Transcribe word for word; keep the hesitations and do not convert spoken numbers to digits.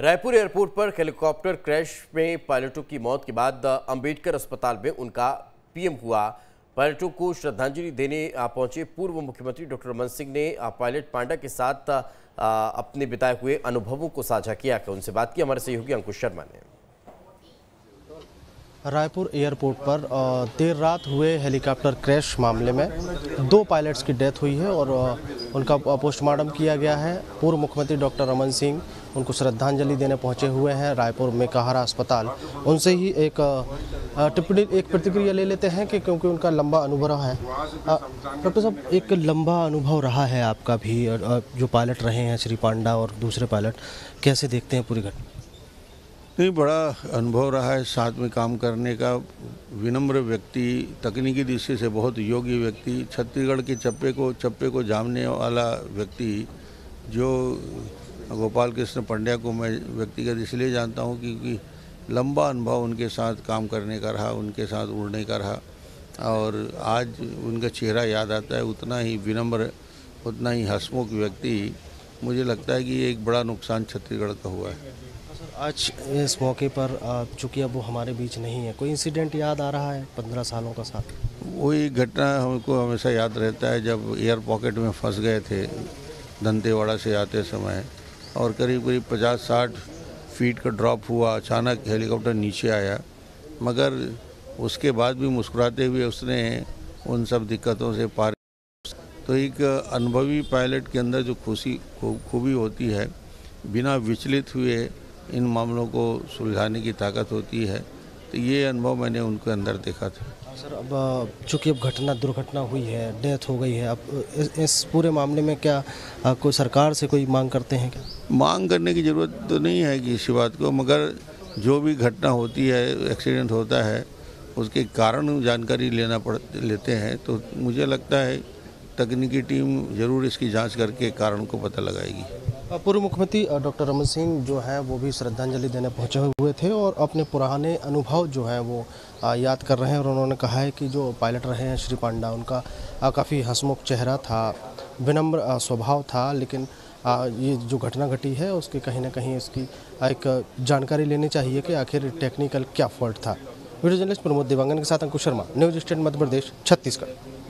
Raipur airport पर helicopter crash में पायलटों की मौत के बाद अंबेडकर अस्पताल में उनका पीएम हुआ। पायलटों को श्रद्धांजलि देने पहुंचे पूर्व मुख्यमंत्री डॉक्टर रमन सिंह ने पायलट पांड्या के साथ अपने बिताए हुए अनुभवों को साझा किया। उनसे बात की हमारे सहयोगी अंकुश शर्मा ने। रायपुर एयरपोर्ट पर देर रात हुए हेलीकॉप्टर क्रैश मामले में दो पायलट्स की डेथ हुई है और उनका पोस्टमार्टम किया गया है। पूर्व मुख्यमंत्री डॉक्टर रमन सिंह उनको श्रद्धांजलि देने पहुंचे हुए हैं रायपुर में मेकाहारा अस्पताल। उनसे ही एक टिप्पणी एक प्रतिक्रिया ले लेते हैं कि क्योंकि उनका लंबा अनुभव है। डॉक्टर साहब, एक लंबा अनुभव रहा है आपका भी, जो पायलट रहे हैं श्री पांड्या और दूसरे पायलट, कैसे देखते हैं पूरी घटना? नहीं, बड़ा अनुभव रहा है साथ में काम करने का। विनम्र व्यक्ति, तकनीकी दृष्टि से बहुत योग्य व्यक्ति, छत्तीसगढ़ के चप्पे को चप्पे को जानने वाला व्यक्ति, जो गोपाल कृष्ण पांड्या को मैं व्यक्तिगत इसलिए जानता हूं क्योंकि लंबा अनुभव उनके साथ काम करने का रहा, उनके साथ उड़ने का रहा। और आज उनका चेहरा याद आता है, उतना ही विनम्र, उतना ही हंसमुख व्यक्ति। मुझे लगता है कि ये एक बड़ा नुकसान छत्तीसगढ़ का हुआ है। आज इस मौके पर, चूँकि अब वो हमारे बीच नहीं है, कोई इंसिडेंट याद आ रहा है पंद्रह सालों का साथ? वही घटना हमको हमेशा याद रहता है जब एयर पॉकेट में फंस गए थे दंतेवाड़ा से आते समय, और करीब करीब पचास साठ फीट का ड्रॉप हुआ। अचानक हेलीकॉप्टर नीचे आया, मगर उसके बाद भी मुस्कुराते हुए उसने उन सब दिक्कतों से पार। तो एक अनुभवी पायलट के अंदर जो खुशी खूबी होती है, बिना विचलित हुए इन मामलों को सुलझाने की ताकत होती है, तो ये अनुभव मैंने उनके अंदर देखा था। सर, अब चूँकि अब घटना दुर्घटना हुई है, डेथ हो गई है, अब इस, इस पूरे मामले में क्या कोई सरकार से कोई मांग करते हैं क्या? मांग करने की ज़रूरत तो नहीं है कि इस बात को, मगर जो भी घटना होती है, एक्सीडेंट होता है, उसके कारण जानकारी लेना पड़ लेते हैं। तो मुझे लगता है तकनीकी टीम ज़रूर इसकी जाँच करके कारण को पता लगाएगी। पूर्व मुख्यमंत्री डॉक्टर रमन सिंह जो हैं वो भी श्रद्धांजलि देने पहुंचे हुए थे और अपने पुराने अनुभव जो हैं वो याद कर रहे हैं। और उन्होंने कहा है कि जो पायलट रहे हैं श्री पांड्या, उनका काफ़ी हंसमुख चेहरा था, विनम्र स्वभाव था, लेकिन ये जो घटना घटी है उसकी कहीं ना कहीं इसकी एक जानकारी लेनी चाहिए कि आखिर टेक्निकल क्या फॉल्ट था। वीडियो जर्नलिस्ट प्रमोद दिवंगन के साथ अंकुश शर्मा, न्यूज स्टेट, मध्य प्रदेश, छत्तीसगढ़।